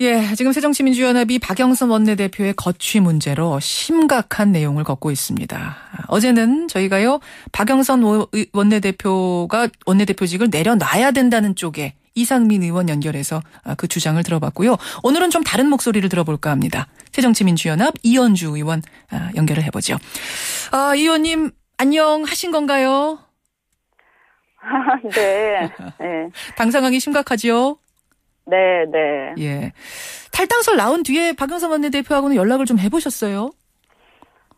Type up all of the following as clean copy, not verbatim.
예, 지금 새정치민주연합이 박영선 원내대표의 거취 문제로 심각한 내용을 걷고 있습니다. 어제는 저희가요, 박영선 원내대표가 원내대표직을 내려놔야 된다는 쪽에 이상민 의원 연결해서 그 주장을 들어봤고요. 오늘은 좀 다른 목소리를 들어볼까 합니다. 새정치민주연합 이언주 의원 연결을 해보죠. 아, 이 의원님 안녕하신 건가요? 네. 네. 당 상황이 심각하지요? 네, 네. 예. 탈당설 나온 뒤에 박영선 원내대표하고는 연락을 좀 해보셨어요?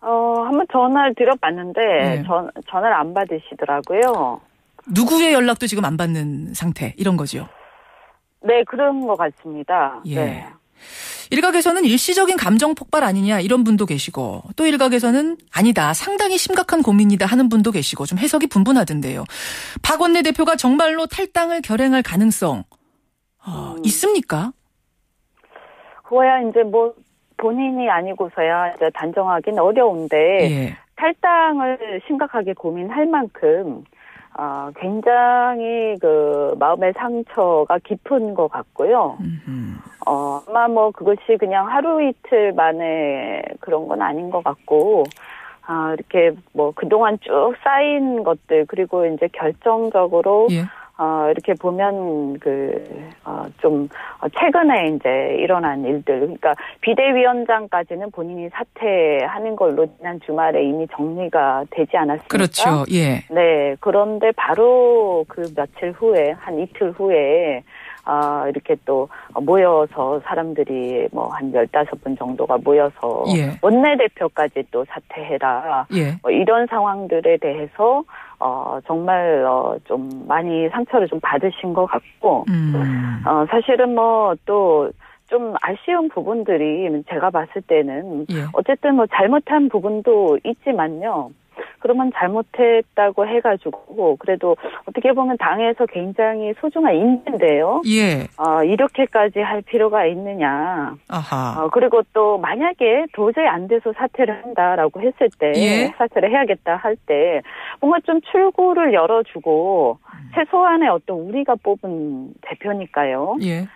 한번 전화를 드려봤는데, 네. 전화를 안 받으시더라고요. 누구의 연락도 지금 안 받는 상태, 이런 거죠? 네, 그런 것 같습니다. 예. 네. 일각에서는 일시적인 감정 폭발 아니냐, 이런 분도 계시고, 또 일각에서는 아니다, 상당히 심각한 고민이다 하는 분도 계시고, 좀 해석이 분분하던데요. 박 원내대표가 정말로 탈당을 결행할 가능성, 있습니까? 그거야 이제 뭐 본인이 아니고서야 이제 단정하기는 어려운데 예. 탈당을 심각하게 고민할 만큼 굉장히 그 마음의 상처가 깊은 것 같고요. 아마 뭐 그것이 그냥 하루 이틀 만에 그런 건 아닌 것 같고. 이렇게 뭐 그동안 쭉 쌓인 것들 그리고 이제 결정적으로. 예. 이렇게 보면, 최근에 이제 일어난 일들, 그러니까 비대위원장까지는 본인이 사퇴하는 걸로 지난 주말에 이미 정리가 되지 않았습니까? 그렇죠, 예. 네, 그런데 바로 그 며칠 후에, 한 이틀 후에, 이렇게 또 모여서 사람들이 뭐 한 15분 정도가 모여서 예. 원내대표까지 또 사퇴해라. 예. 뭐 이런 상황들에 대해서 정말 좀 많이 상처를 좀 받으신 것 같고 사실은 뭐 또 좀 아쉬운 부분들이 제가 봤을 때는 예. 어쨌든 뭐 잘못한 부분도 있지만요. 그러면 잘못했다고 해가지고 그래도 어떻게 보면 당에서 굉장히 소중한 인재인데요. 예. 이렇게까지 할 필요가 있느냐. 아하. 그리고 또 만약에 도저히 안 돼서 사퇴를 한다라고 했을 때 예. 사퇴를 해야겠다 할 때 뭔가 좀 출구를 열어주고 최소한의 어떤 우리가 뽑은 대표니까요. 예.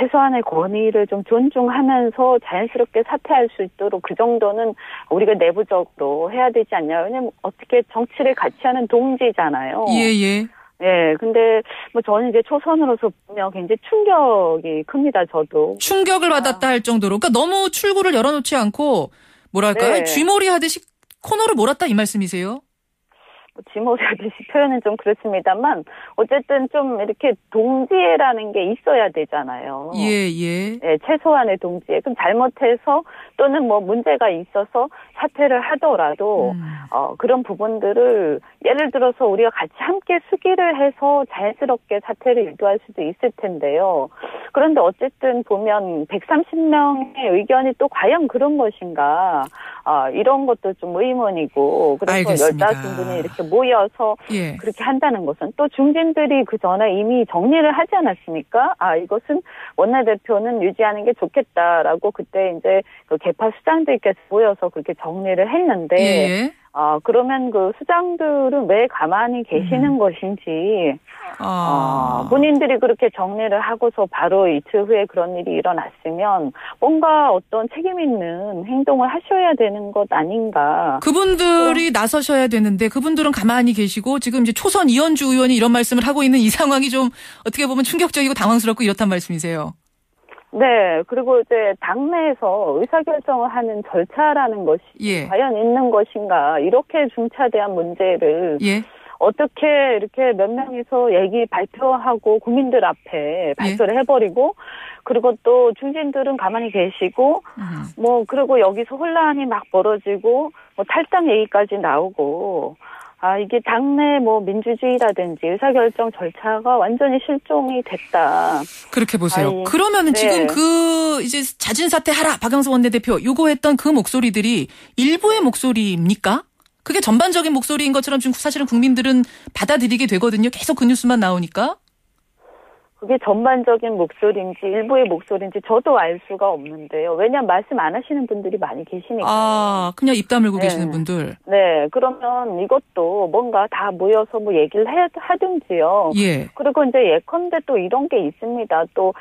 최소한의 권위를 좀 존중하면서 자연스럽게 사퇴할 수 있도록 그 정도는 우리가 내부적으로 해야 되지 않냐. 왜냐면 어떻게 정치를 같이 하는 동지잖아요. 예, 예. 예, 근데 뭐 저는 이제 초선으로서 보면 굉장히 충격이 큽니다, 저도. 충격을 받았다 할 정도로. 그러니까 너무 출구를 열어놓지 않고, 뭐랄까요? 네. 쥐몰이 하듯이 코너를 몰았다 이 말씀이세요? 지모라듯이 표현은 좀 그렇습니다만 어쨌든 좀 이렇게 동지애라는 게 있어야 되잖아요. 예예. 예, 최소한의 동지애. 그럼 잘못해서 또는 뭐 문제가 있어서 사퇴를 하더라도 그런 부분들을 예를 들어서 우리가 같이 함께 수기를 해서 자연스럽게 사퇴를 유도할 수도 있을 텐데요. 그런데 어쨌든 보면 130명의 의견이 또 과연 그런 것인가 이런 것도 좀 의문이고 그래서 15분이 이렇게 모여서 예. 그렇게 한다는 것은 또 중진들이 그 전에 이미 정리를 하지 않았습니까? 이것은 원내대표는 유지하는 게 좋겠다라고 그때 이제 그 개파 수장들께서 모여서 그렇게 정리를 했는데 예. 그러면 그 수장들은 왜 가만히 계시는 것인지 본인들이 그렇게 정리를 하고서 바로 이틀 후에 그런 일이 일어났으면 뭔가 어떤 책임 있는 행동을 하셔야 되는 것 아닌가. 그분들이 나서셔야 되는데 그분들은 가만히 계시고 지금 이제 초선 이언주 의원이 이런 말씀을 하고 있는 이 상황이 좀 어떻게 보면 충격적이고 당황스럽고 이렇단 말씀이세요. 네, 그리고 이제 당내에서 의사결정을 하는 절차라는 것이 예. 과연 있는 것인가 이렇게 중차대한 문제를 예. 어떻게 이렇게 몇 명이서 얘기 발표하고 국민들 앞에 발표를 예. 해버리고 그리고 또 중진들은 가만히 계시고 뭐 그리고 여기서 혼란이 막 벌어지고 뭐 탈당 얘기까지 나오고 이게 당내 뭐 민주주의라든지 의사결정 절차가 완전히 실종이 됐다. 그렇게 보세요. 그러면은 네. 지금 그 이제 자진 사퇴하라 박영선 원내대표 요구했던 그 목소리들이 일부의 목소리입니까? 그게 전반적인 목소리인 것처럼 지금 사실은 국민들은 받아들이게 되거든요. 계속 그 뉴스만 나오니까. 그게 전반적인 목소리인지 일부의 목소리인지 저도 알 수가 없는데요. 왜냐하면 말씀 안 하시는 분들이 많이 계시니까. 그냥 입 다물고 네. 계시는 분들. 네. 그러면 이것도 뭔가 다 모여서 뭐 얘기를 하든지요. 예. 그리고 이제 예컨대 또 이런 게 있습니다. 또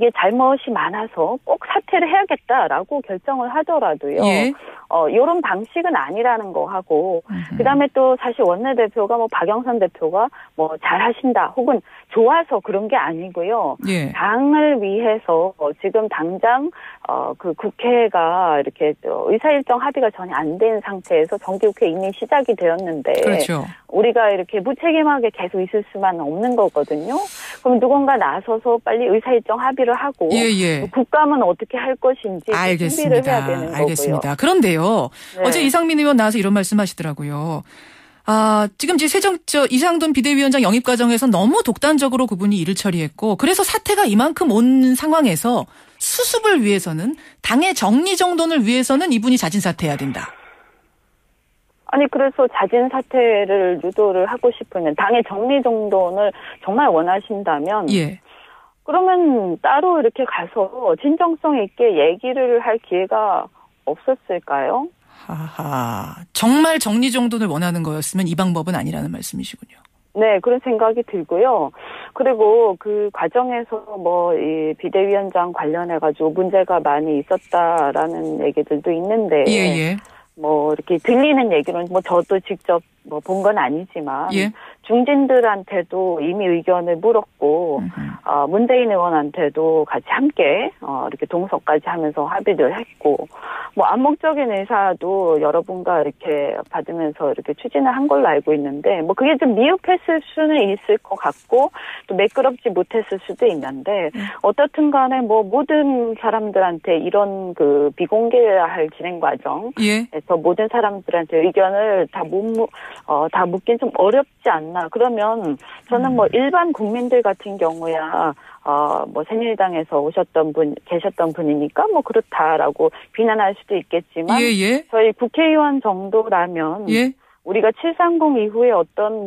이게 잘못이 많아서 꼭 사퇴를 해야겠다라고 결정을 하더라도요. 예. 이런 방식은 아니라는 거 하고, 그다음에 또 사실 원내대표가 박영선 대표가 잘하신다 혹은 좋아서 그런 게 아니고요. 예. 당을 위해서 지금 당장 그 국회가 이렇게 의사일정 합의가 전혀 안 된 상태에서 정기국회 이미 시작이 되었는데, 그렇죠. 우리가 이렇게 무책임하게 계속 있을 수만 없는 거거든요. 그럼 누군가 나서서 빨리 의사일정 합의를 하고, 예, 예. 국감은 어떻게 할 것인지 준비를 해야 되는 거고요. 알겠습니다. 그런데요, 네. 어제 이상민 의원 나와서 이런 말씀하시더라고요. 아, 지금 이상돈 비대위원장 영입 과정에서 너무 독단적으로 그분이 일을 처리했고, 그래서 사태가 이만큼 온 상황에서 수습을 위해서는, 당의 정리정돈을 위해서는 이분이 자진사퇴해야 된다. 아니, 그래서 자진사퇴를 유도를 하고 싶으면, 당의 정리정돈을 정말 원하신다면, 예. 그러면 따로 이렇게 가서 진정성 있게 얘기를 할 기회가 없었을까요? 하하, 정말 정리정돈을 원하는 거였으면 이 방법은 아니라는 말씀이시군요. 네, 그런 생각이 들고요. 그리고 그 과정에서 이 비대위원장 관련해가지고 문제가 많이 있었다라는 얘기들도 있는데, 예, 예. 이렇게 들리는 얘기로는 저도 직접 본 건 아니지만, 예. 중진들한테도 이미 의견을 물었고, 문재인 의원한테도 같이 함께 이렇게 동석까지 하면서 합의를 했고, 암묵적인 의사도 여러분과 이렇게 받으면서 이렇게 추진을 한 걸로 알고 있는데, 그게 좀 미흡했을 수는 있을 것 같고, 또 매끄럽지 못했을 수도 있는데, 어떻든 간에 모든 사람들한테 이런 그 비공개할 진행 과정에서, 예. 모든 사람들한테 의견을 다 묻긴 좀 어렵지 않나. 그러면 저는 일반 국민들 같은 경우야, 새누리당에서 오셨던 분, 계셨던 분이니까 그렇다라고 비난할 수도 있겠지만, 예, 예. 저희 국회의원 정도라면, 예. 우리가 730 이후에 어떤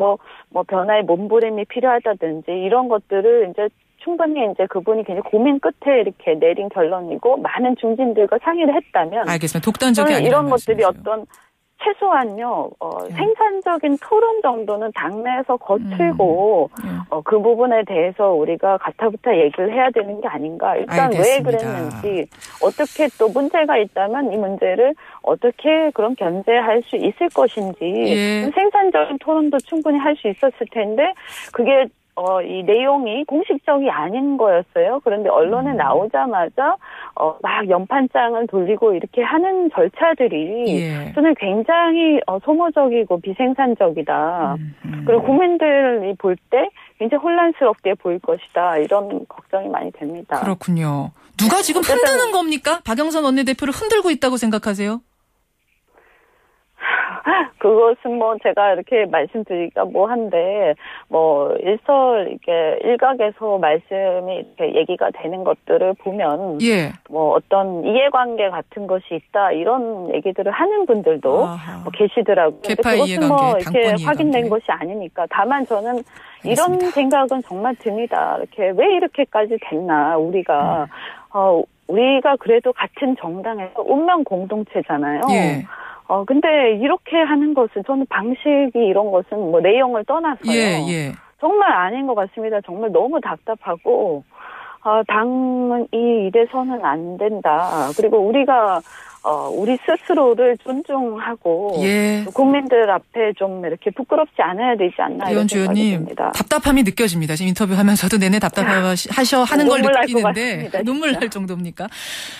변화의 몸부림이 필요하다든지 이런 것들을 이제 충분히 이제 그분이 굉장히 고민 끝에 이렇게 내린 결론이고, 많은 중진들과 상의를 했다면, 알겠습니다. 독단적이 아니라는 이런 것들이 말씀이세요. 어떤 최소한요, 생산적인 토론 정도는 당내에서 거칠고, 그 부분에 대해서 우리가 가타부타 얘기를 해야 되는 게 아닌가. 일단 알겠습니다. 왜 그랬는지, 어떻게 또 문제가 있다면 이 문제를 어떻게 그럼 견제할 수 있을 것인지, 예. 생산적인 토론도 충분히 할 수 있었을 텐데, 그게 이 내용이 공식적이 아닌 거였어요. 그런데 언론에 나오자마자 막 연판장을 돌리고 이렇게 하는 절차들이, 예. 저는 굉장히 소모적이고 비생산적이다. 그리고 국민들이 볼 때 굉장히 혼란스럽게 보일 것이다. 이런 걱정이 많이 됩니다. 그렇군요. 누가 지금 흔드는 겁니까? 박영선 원내대표를 흔들고 있다고 생각하세요? 그것은 제가 이렇게 말씀드리기가 한데, 일각에서 말씀이 이렇게 얘기가 되는 것들을 보면, 예. 어떤 이해관계 같은 것이 있다, 이런 얘기들을 하는 분들도 계시더라고요. 개파 이해관계, 이렇게 확인된 것이 아니니까. 다만 저는 알겠습니다. 이런 생각은 정말 듭니다. 이렇게, 왜 이렇게까지 됐나, 우리가 그래도 같은 정당에서 운명 공동체잖아요. 예. 근데 이렇게 하는 것은, 저는 방식이 이런 것은 내용을 떠나서요. 예, 예. 정말 아닌 것 같습니다. 정말 너무 답답하고, 당은 이래서는 안 된다. 그리고 우리가, 우리 스스로를 존중하고, 예. 국민들 앞에 좀 이렇게 부끄럽지 않아야 되지 않나. 이언주 의원님, 답답함이 느껴집니다. 지금 인터뷰하면서도 내내 하는 걸 느끼는데, 눈물 날 정도입니까?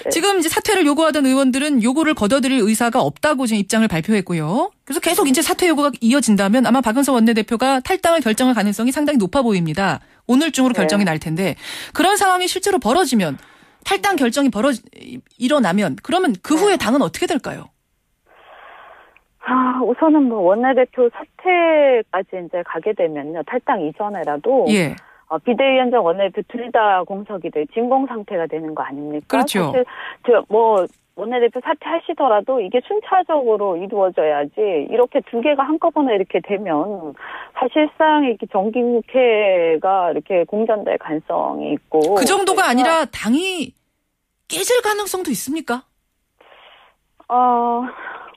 네. 지금 이제 사퇴를 요구하던 의원들은 요구를 거둬들일 의사가 없다고 지금 입장을 발표했고요. 그래서 계속 이제 사퇴 요구가 이어진다면 아마 박영선 원내대표가 탈당을 결정할 가능성이 상당히 높아 보입니다. 오늘 중으로, 네. 결정이 날 텐데, 그런 상황이 실제로 벌어지면, 탈당 결정이 일어나면, 그러면 그 후에 당은 어떻게 될까요? 우선은 원내대표 사퇴까지 이제 가게 되면요, 탈당 이전에라도, 예. 비대위원장 원내대표 둘 다 공석이 돼 진공 상태가 되는 거 아닙니까? 그렇죠. 사실 원내대표 사퇴하시더라도 이게 순차적으로 이루어져야지, 이렇게 두 개가 한꺼번에 이렇게 되면 사실상 이렇게 정기국회가 이렇게 공전될 가능성이 있고, 그 정도가 아니라 당이 깨질 가능성도 있습니까?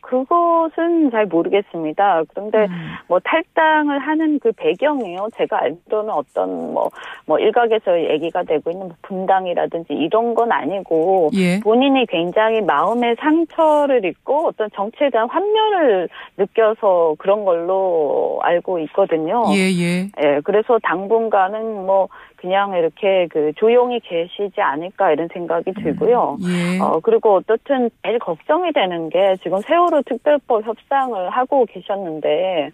그것은 잘 모르겠습니다. 그런데 뭐 탈당을 하는 그 배경이요. 제가 알기로는 어떤 뭐 일각에서 얘기가 되고 있는 분당이라든지 이런 건 아니고 예. 본인이 굉장히 마음의 상처를 입고 어떤 정치에 대한 환멸을 느껴서 그런 걸로 알고 있거든요. 예예. 예, 그래서 당분간은 뭐 그냥 이렇게 그 조용히 계시지 않을까 이런 생각이 들고요. 예. 그리고 어떻든 제일 걱정이 되는 게 지금 세월호 특별법 협상을 하고 계셨는데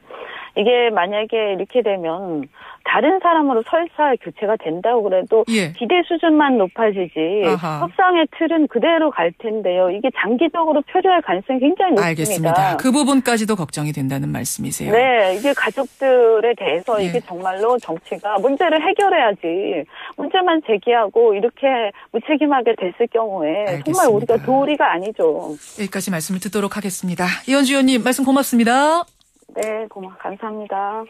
이게 만약에 이렇게 되면 다른 사람으로 설사 교체가 된다고 그래도 예. 기대 수준만 높아지지 아하. 협상의 틀은 그대로 갈 텐데요. 이게 장기적으로 표류할 가능성이 굉장히 높습니다. 알겠습니다. 그 부분까지도 걱정이 된다는 말씀이세요. 네. 이게 가족들에 대해서 예. 이게 정말로 정치가 문제를 해결해야지 문제만 제기하고 이렇게 무책임하게 됐을 경우에 알겠습니다. 정말 우리가 도리가 아니죠. 여기까지 말씀을 듣도록 하겠습니다. 이언주 의원님 말씀 고맙습니다. 네, 고맙습니다. 감사합니다.